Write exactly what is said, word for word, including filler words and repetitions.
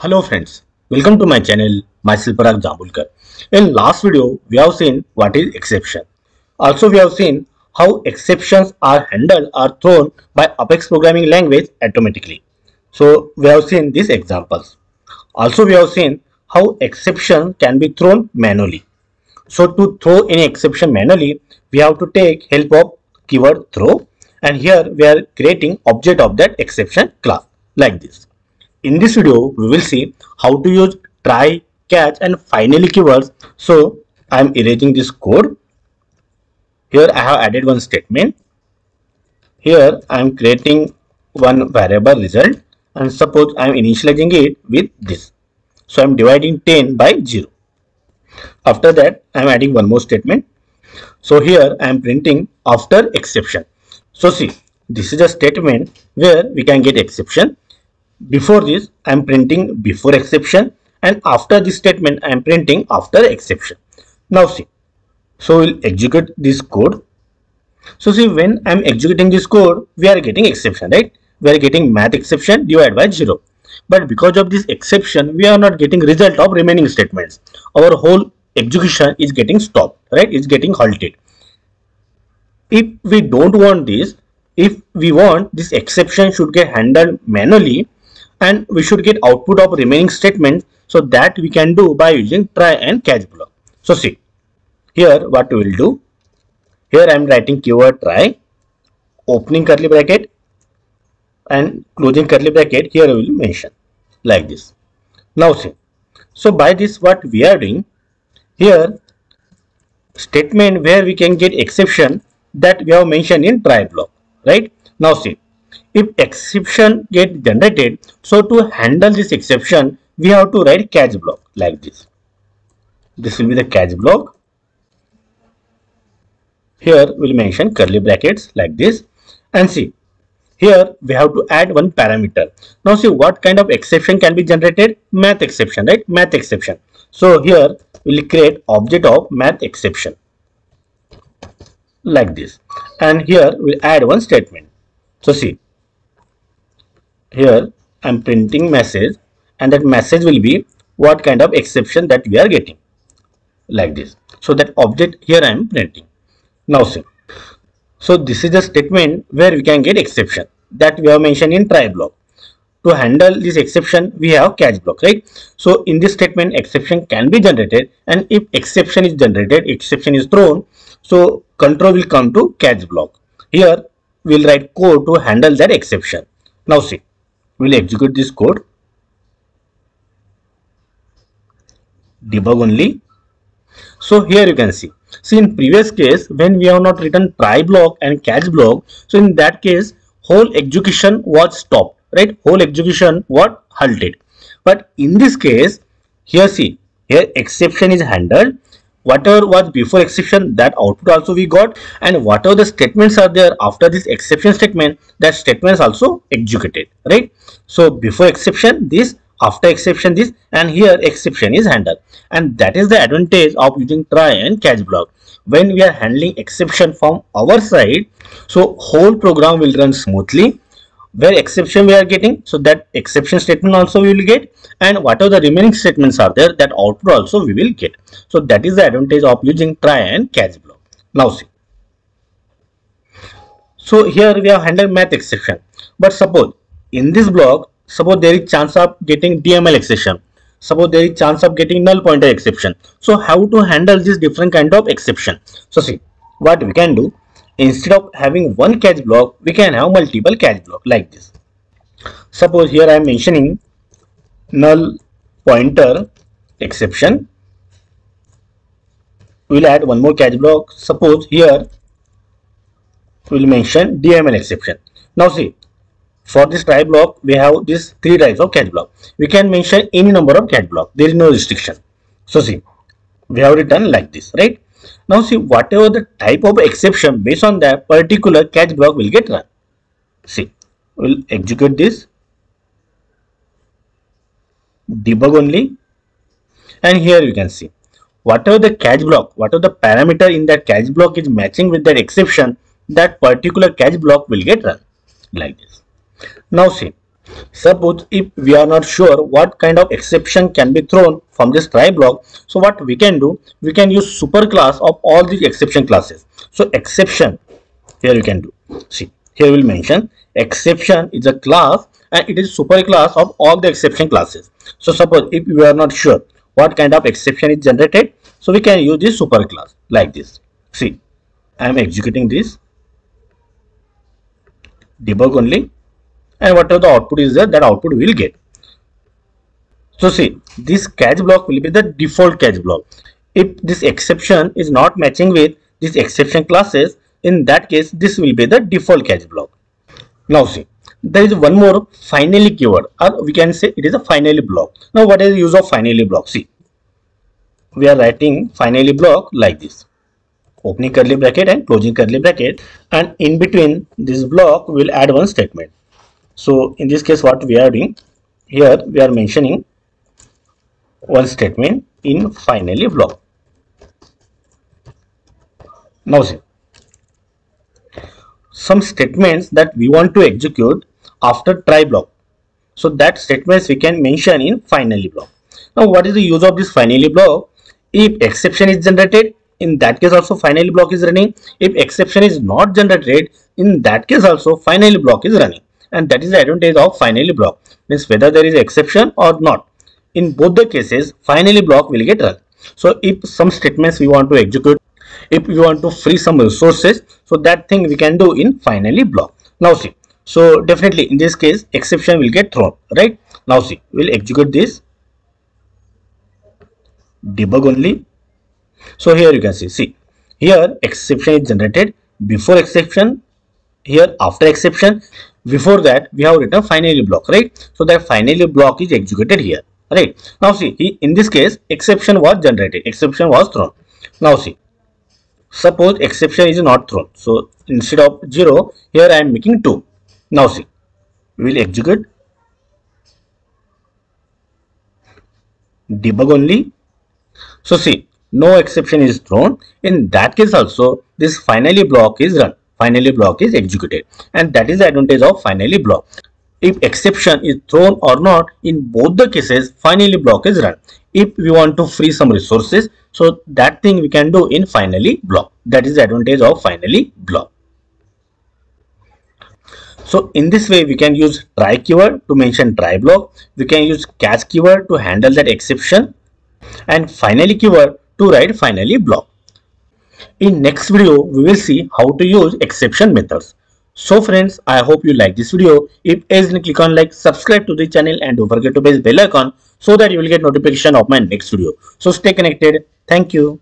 Hello friends, welcome to my channel, myself Parag Jambulkar. In last video, we have seen what is exception. Also we have seen how exceptions are handled or thrown by Apex programming language automatically. So we have seen these examples. Also we have seen how exception can be thrown manually. So to throw any exception manually, we have to take help of keyword throw, and here we are creating object of that exception class like this. In this video, we will see how to use try, catch and finally keywords. So I am erasing this code. Here I have added one statement. Here I am creating one variable result, and suppose I am initializing it with this. So I am dividing ten by zero. After that, I am adding one more statement. So here I am printing after exception. So see, this is a statement where we can get exception. Before this, I am printing before exception, and after this statement I am printing after exception. Now see, so we'll execute this code. So see, when I am executing this code, we are getting exception, right? We are getting math exception divided by zero. But because of this exception, we are not getting result of remaining statements. Our whole execution is getting stopped, right? It's getting halted. If we don't want this, if we want this exception should get handled manually, and we should get output of remaining statements. So that we can do by using try and catch block. So see, here what we will do. Here I am writing keyword try, opening curly bracket and closing curly bracket. Here I will mention like this. Now see, so by this what we are doing, here statement where we can get exception that we have mentioned in try block, right? Now see, if exception get generated, so to handle this exception, we have to write catch block like this. This will be the catch block. Here we'll mention curly brackets like this, and see, here we have to add one parameter. Now see, what kind of exception can be generated? Math exception, right? Math exception. So here we'll create object of math exception like this, and here we'll add one statement. So see, here I'm printing message, and that message will be what kind of exception that we are getting like this. So that object here I am printing. Now see, so this is the statement where we can get exception that we have mentioned in try block. To handle this exception, we have catch block, right? So in this statement, exception can be generated, and if exception is generated, exception is thrown, so control will come to catch block. Here we will write code to handle that exception. Now see, we will execute this code, debug only. So here you can see, see in previous case, when we have not written try block and catch block, so in that case whole execution was stopped, right? Whole execution was halted. But in this case, here see, here exception is handled. Whatever was before exception, that output also we got, and whatever the statements are there after this exception statement, that statements also executed, right? So before exception this, after exception this, and here exception is handled. And that is the advantage of using try and catch block. When we are handling exception from our side, so whole program will run smoothly. Where exception we are getting, so that exception statement also we will get, and whatever the remaining statements are there, that output also we will get. So that is the advantage of using try and catch block. Now see, so here we have handled math exception, but suppose in this block, suppose there is chance of getting D M L exception, suppose there is chance of getting null pointer exception. So how to handle this different kind of exception? So see, what we can do, instead of having one catch block, we can have multiple catch block like this. Suppose here I am mentioning null pointer exception. We will add one more catch block. Suppose here we will mention D M L exception. Now see, for this try block, we have these three types of catch block. We can mention any number of catch block. There is no restriction. So see, we have written like this, right? Now see, whatever the type of exception, based on that particular catch block will get run. See, we'll execute this, debug only, and here you can see whatever the catch block, whatever the parameter in that catch block is matching with that exception, that particular catch block will get run like this. Now see, Suppose if we are not sure what kind of exception can be thrown from this try block, so what we can do, we can use superclass of all these exception classes. So exception, here you can do, see here we will mention exception is a class and it is superclass of all the exception classes. So suppose if we are not sure what kind of exception is generated, so we can use this superclass like this. See, I am executing this debug only, and whatever the output is there, that output we will get. So see, this catch block will be the default catch block. If this exception is not matching with this exception classes, in that case this will be the default catch block. Now see, there is one more finally keyword, or we can say it is a finally block. Now what is the use of finally block? See, we are writing finally block like this, opening curly bracket and closing curly bracket, and in between this block we will add one statement. So in this case what we are doing, here we are mentioning one statement in finally block. Now see, some statements that we want to execute after try block, so that statements we can mention in finally block. Now what is the use of this finally block? If exception is generated, in that case also finally block is running. If exception is not generated, in that case also finally block is running. And that is the advantage of finally block, means whether there is exception or not, in both the cases finally block will get run. So if some statements we want to execute, if we want to free some resources, so that thing we can do in finally block. Now see, so definitely in this case exception will get thrown, right? Now see, we'll execute this debug only. So here you can see, see here exception is generated before exception, here after exception. Before that we have written finally block, right? So that finally block is executed here, right? Now see, in this case exception was generated, exception was thrown. Now see, suppose exception is not thrown, so instead of zero here I am making two. Now see, we will execute debug only. So see, no exception is thrown, in that case also this finally block is run, finally block is executed, and that is the advantage of finally block. If exception is thrown or not, in both the cases finally block is run. If we want to free some resources, so that thing we can do in finally block. That is the advantage of finally block. So in this way we can use try keyword to mention try block, we can use catch keyword to handle that exception, and finally keyword to write finally block. In next video we will see how to use exception methods. So friends, I hope you like this video. If yes, then click on like, subscribe to the channel, and don't forget to press bell icon so that you will get notification of my next video. So stay connected. Thank you.